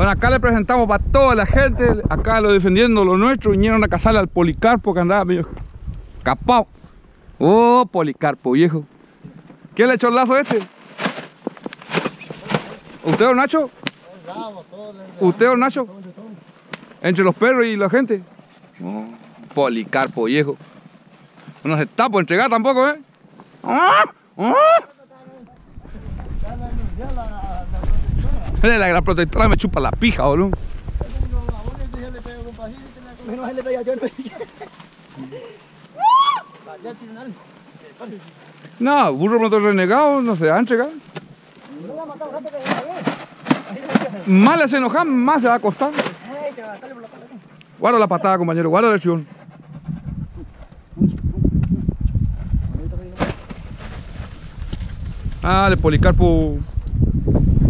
Bueno, acá le presentamos para toda la gente, acá lo defendiendo lo nuestro, vinieron a cazarle al Policarpo que andaba medio capao. Oh, Policarpo, viejo. ¿Quién le echó el lazo este? ¿Usted, don Nacho? ¿Usted, don Nacho? Entre los perros y la gente. Oh, Policarpo, viejo. No se está por entregar tampoco, ¿eh? La gran protectora me chupa la pija, boludo. No, burro pronto renegado, no se va a entregar. Más le se enoja, más se va a acostar. Guarda la patada, compañero, guarda la acción. Ah, de Policarpo. Ah,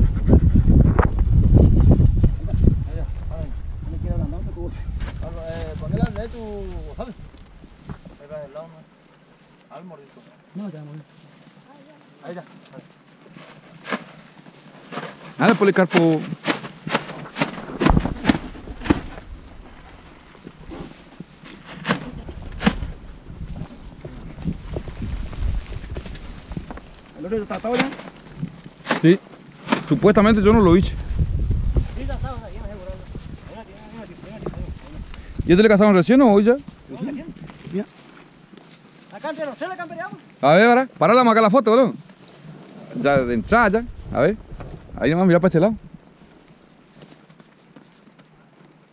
de Policarpo. ¿El otro está atado ya? Sí, supuestamente yo no lo hice. ¿Y este le cazaron recién o hoy ya? Mira. A ver, ahora, parálamos acá la foto, boludo. Ya de entrada ya, a ver. Ahí nomás, mirá para este lado.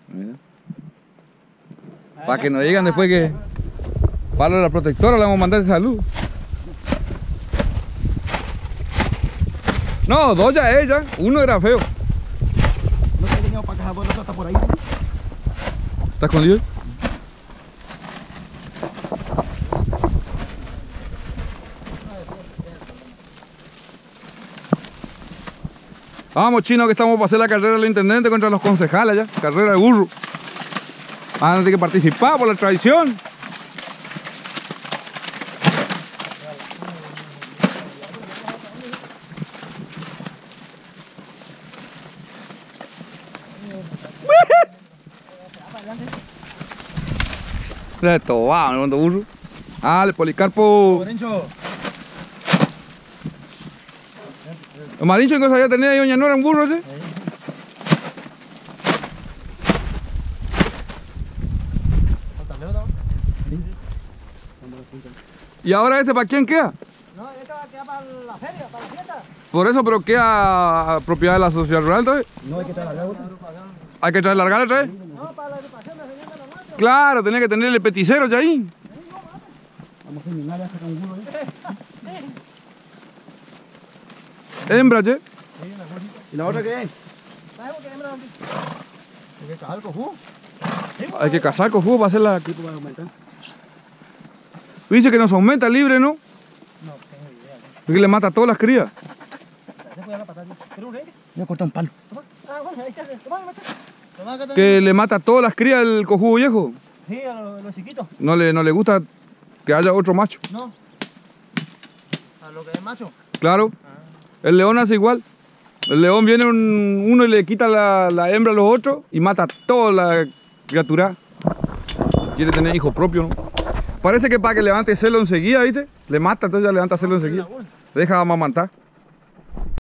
Mira. Para que no lleguen después que... Para la protectora le vamos a mandar de salud. No, dos ya es ya, uno era feo. No se llegado para acá, por otro está por ahí. ¿Está escondido? Vamos, chino, que estamos para hacer la carrera del intendente contra los concejales ya, carrera de burro. Antes de que participar por la tradición. Esto va, me mando burro. Ah, el Policarpo. ¿El Marincho entonces ya tenía ahí doña Nora un burro ese? ¿Y ahora este para quién queda? No, este va a quedar para la feria, para la fiesta. Por eso, pero queda propiedad de la sociedad rural todavía. No, hay que traer largar. ¿Hay que traer largar otra vez? No, para la agrupación de la señora de Nacho. Claro, tenía que tener el peticero ya ahí. Vamos a eliminar hasta con un burro ahí. Hembra, ¿eh? ¿Y la otra qué es? Hay que cazar con jugo. Hay que cazar con jugo para hacer la... Dice que nos aumenta libre, ¿no? No tengo idea. Es que le mata a todas las crías. Voy a cortar un palo. Que le mata a todas las crías el cojugo viejo. Sí, a los chiquitos. No le gusta que haya otro macho. No. A lo que es macho. Claro. El león hace igual. El león viene uno y le quita la hembra a los otros y mata a toda la criatura. Quiere tener hijo propio, ¿no? Parece que para que levante celo enseguida, ¿viste? Le mata, entonces ya levanta celo enseguida. Deja amamantar.